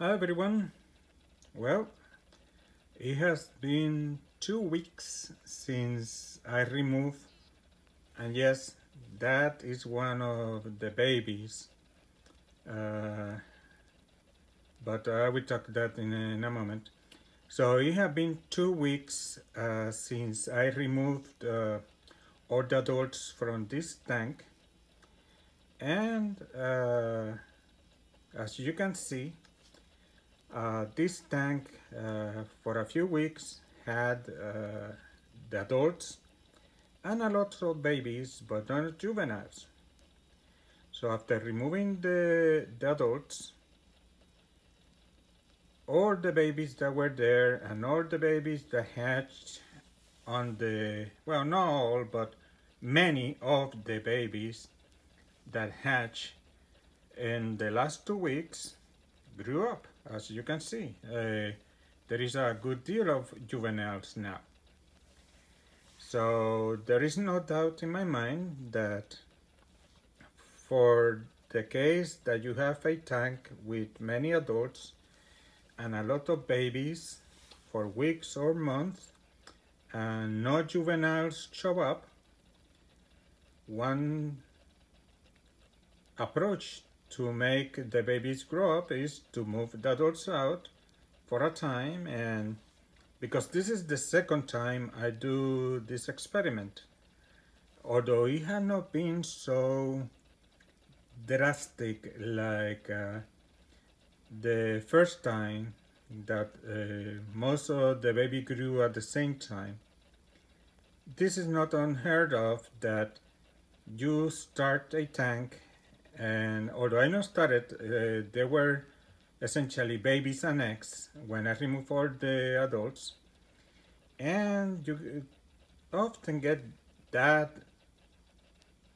Hi everyone. Well, it has been 2 weeks since I removed, and yes, that is one of the babies, but I will talk that in a moment. So it has been 2 weeks since I removed all the adults from this tank, and as you can see, this tank for a few weeks had the adults and a lot of babies, but not juveniles. So after removing the adults, all the babies that were there and all the babies that hatched on the, well, not all, but many of the babies that hatched in the last 2 weeks grew up. As you can see, there is a good deal of juveniles now. So there is no doubt in my mind that for the case that you have a tank with many adults and a lot of babies for weeks or months and no juveniles show up, one approach to make the babies grow up is to move the adults out for a time, and because this is the second time I do this experiment, although it has not been so drastic like the first time that most of the baby grew at the same time. This is not unheard of, that you start a tank, and although I not started, there were essentially babies and eggs when I removed all the adults, and you often get that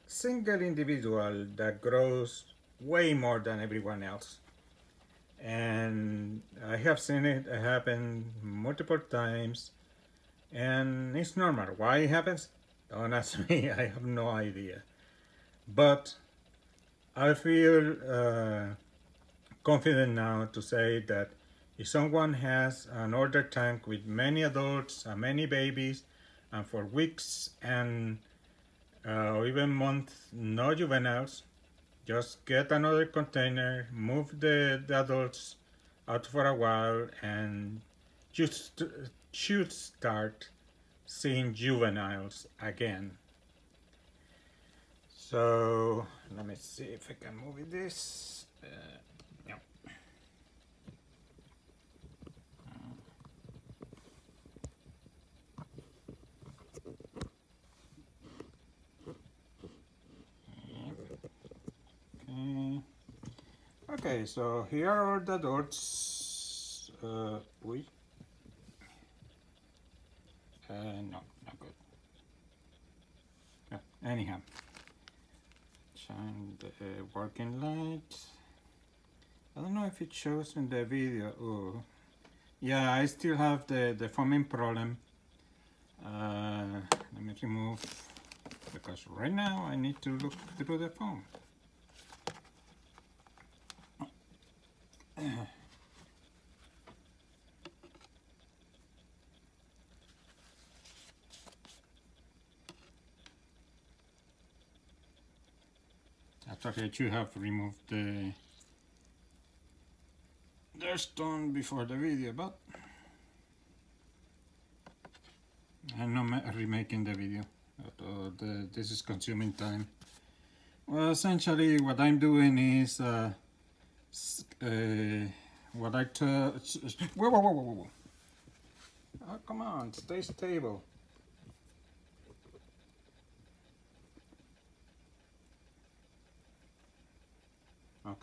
single individual that grows way more than everyone else. And I have seen it happen multiple times, and it's normal. Why it happens? Don't ask me, I have no idea. But I feel confident now to say that if someone has an older tank with many adults and many babies, and for weeks and or even months no juveniles, just get another container, move the adults out for a while, and just should start seeing juveniles again. So let me see if I can move this. No. Okay, so here are the dots. No, not good. Anyhow. And the working light, I don't know if it shows in the video. Oh, yeah, I still have the foaming problem. Let me remove, because right now I need to look through the foam. Sorry, I should have removed the stone before the video, but I'm not remaking the video. This is consuming time. Well, essentially what I'm doing is what I touch. Whoa, whoa, whoa, whoa, whoa. Oh, come on, stay stable.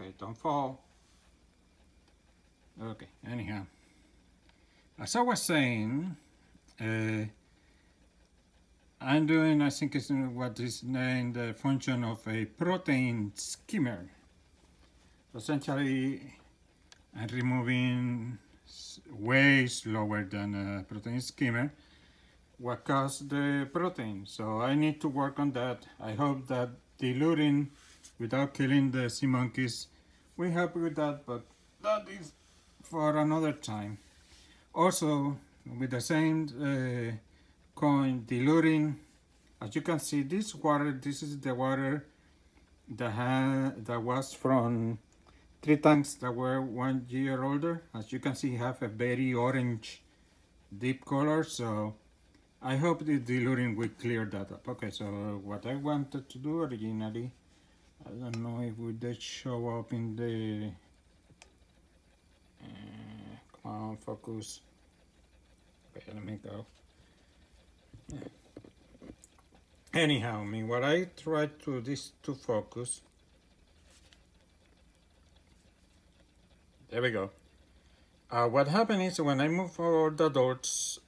Okay, don't fall. Okay, anyhow, as I was saying, I'm doing, I think it's what is named the function of a protein skimmer. Essentially, I'm removing way slower than a protein skimmer what caused the protein. So I need to work on that. I hope that diluting without killing the sea monkeys will help with that, but that is for another time. Also, with the same coin diluting, as you can see, this water, this is the water that was from three tanks that were 1 year older. As you can see, have a very orange deep color, so I hope the diluting will clear that up. Okay, so what I wanted to do originally, I don't know if would that show up in the come on, focus. Okay, let me go. Anyhow, I mean, what I tried to this to focus. There we go. What happened is when I move all the adults,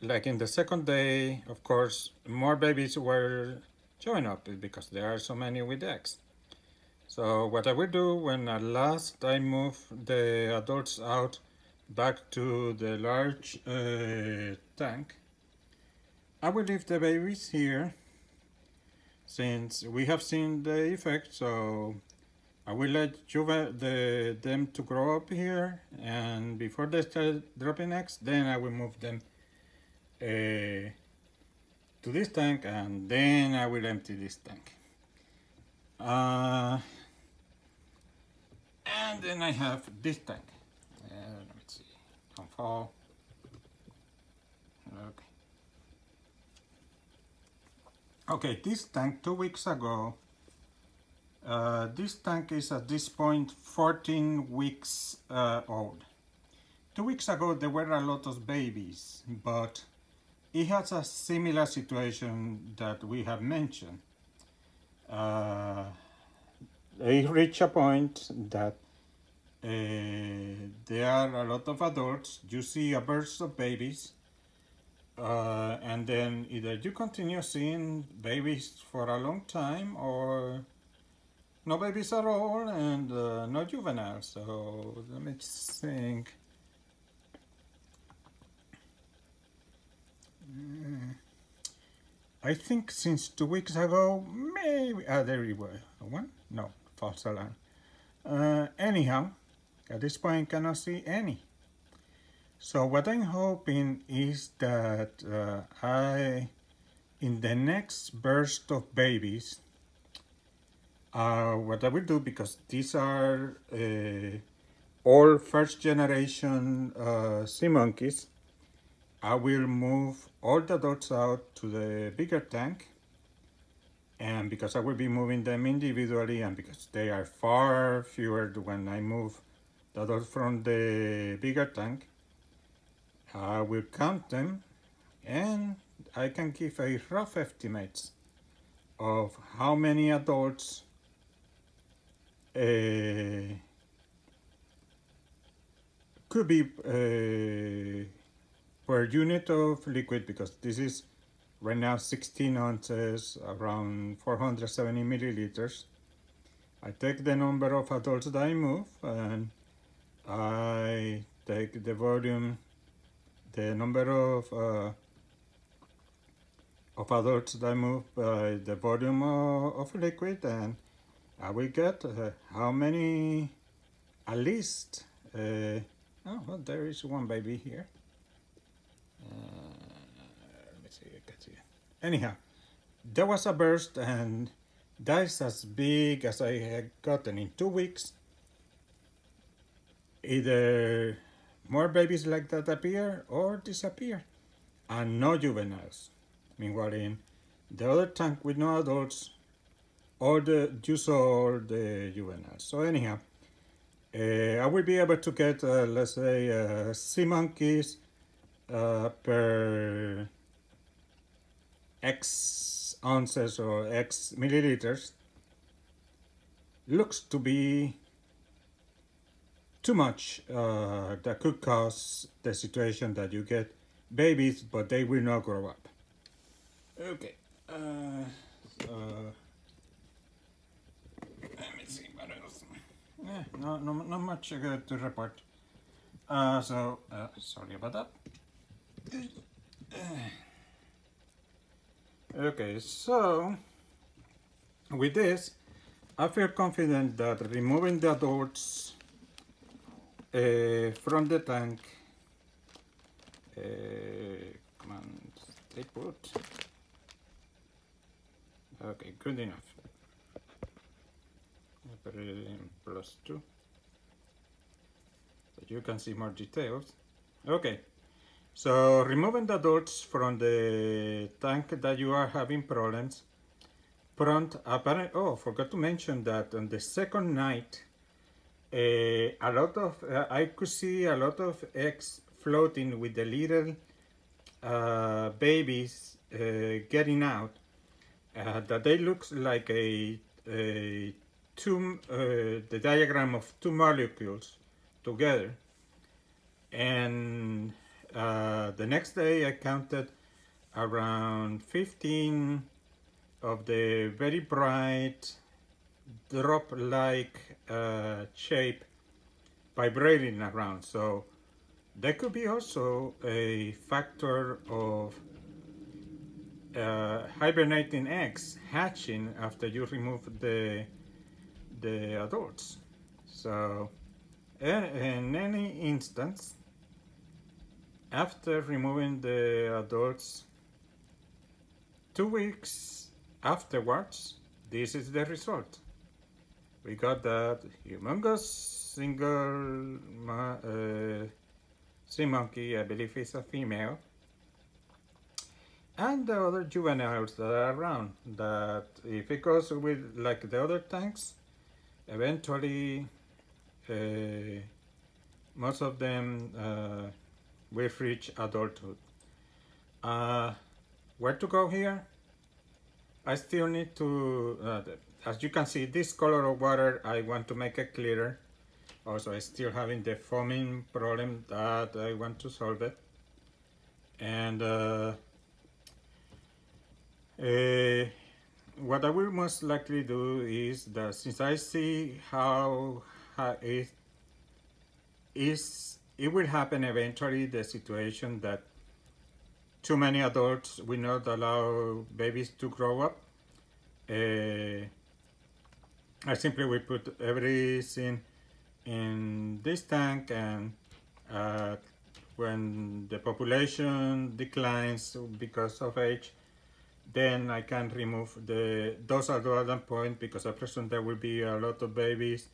like in the second day, of course, more babies were showing up because there are so many with eggs. So what I will do when at last I move the adults out back to the large tank, I will leave the babies here since we have seen the effect. So I will let them to grow up here, and before they start dropping eggs, then I will move them to this tank, and then I will empty this tank. And then I have this tank. Let me see, don't fall. Okay. Okay, this tank 2 weeks ago, this tank is at this point 14 weeks old. 2 weeks ago, there were a lot of babies, but it has a similar situation that we have mentioned. They reach a point that there are a lot of adults, you see a burst of babies, and then either you continue seeing babies for a long time or no babies at all and no juveniles. So let me think. I think since 2 weeks ago, maybe, there we were, one? No, false alarm. Anyhow, at this point I cannot see any. So what I'm hoping is that in the next burst of babies, what I will do, because these are all first generation sea monkeys, I will move all the adults out to the bigger tank, and because I will be moving them individually and because they are far fewer when I move the adults from the bigger tank, I will count them and I can give a rough estimate of how many adults could be per unit of liquid, because this is right now 16 ounces, around 470 milliliters. I take the number of adults that I move and I take the volume, the number of adults that I move by the volume of liquid, and I will get how many, at least, oh, well, there is one baby here. Let me see, I can see. Anyhow, there was a burst, and that's as big as I had gotten in 2 weeks. Either more babies like that appear or disappear, and no juveniles. Meanwhile, in the other tank with no adults, all the you saw the juveniles. So anyhow, I will be able to get, let's say, sea monkeys per X ounces or X milliliters. Looks to be too much. That could cause the situation that you get babies, but they will not grow up. Okay, let me see what else. Yeah, not much to report. Sorry about that. Okay, so with this I feel confident that removing the adults from the tank, command stay put. Okay, good enough. Put it in +2, so you can see more details. Okay, so removing the dots from the tank that you are having problems. Front apparent. Oh, forgot to mention that on the second night, a lot of I could see a lot of eggs floating with the little babies getting out. That they looks like a the diagram of two molecules together. And the next day I counted around 15 of the very bright drop-like shape vibrating around. So that could be also a factor of hibernating eggs hatching after you remove the adults. So in any instance, after removing the adults, 2 weeks afterwards, this is the result. We got that humongous single sea monkey, I believe it's a female, and the other juveniles that are around, that if it goes with like the other tanks, eventually most of them will reach adulthood. Where to go here? I still need to, as you can see, this color of water, I want to make it clearer. Also, I'm still having the foaming problem that I want to solve it. And what I will most likely do is that, since I see how it is, it will happen eventually, the situation that too many adults will not allow babies to grow up. I simply will put everything in this tank, and when the population declines because of age, then I can remove those at that point, because I presume there will be a lot of babies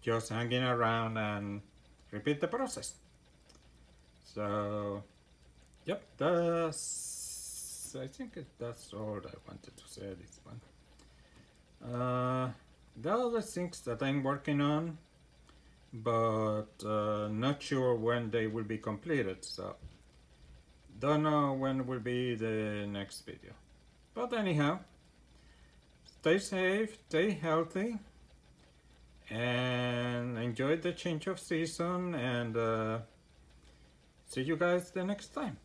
just hanging around, and repeat the process. So yep, I think that's all I wanted to say this one. There are other things that I'm working on, but not sure when they will be completed, so don't know when will be the next video. But anyhow, stay safe, stay healthy, and enjoy the change of season, and see you guys the next time.